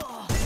Ugh.